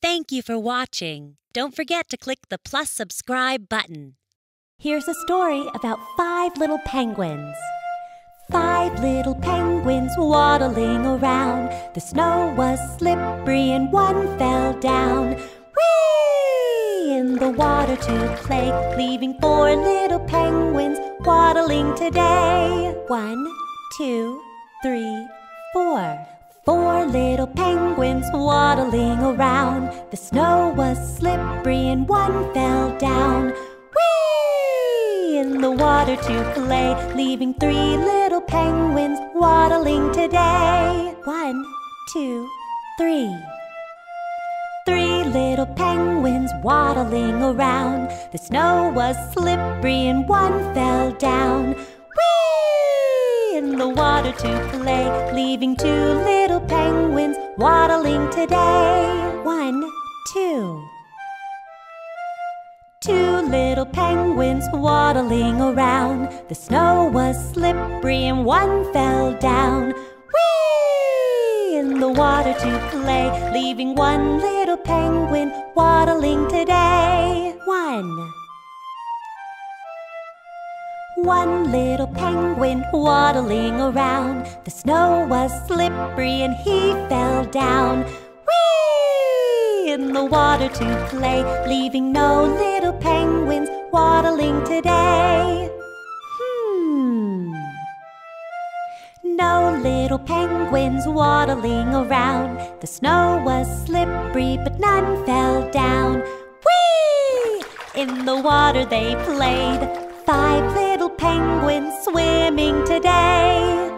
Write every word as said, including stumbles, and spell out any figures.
Thank you for watching. Don't forget to click the plus subscribe button. Here's a story about five little penguins. Five little penguins waddling around. The snow was slippery and one fell down. Whee! In the water to play, leaving four little penguins waddling today. One, two, three, four. Four little penguins waddling around. The snow was slippery and one fell down. In the water to play, leaving three little penguins waddling today. One, two, three. Three little penguins waddling around. The snow was slippery and one fell down. Whee! In the water to play, leaving two little penguins waddling today. One, two. Two little penguins waddling around. The snow was slippery and one fell down. Whee! In the water to play, leaving one little penguin waddling today. One. One little penguin waddling around. The snow was slippery and he fell down. In the water to play, leaving no little penguins waddling today. Hmm. No little penguins waddling around. The snow was slippery, but none fell down. Whee! In the water they played. Five little penguins swimming today.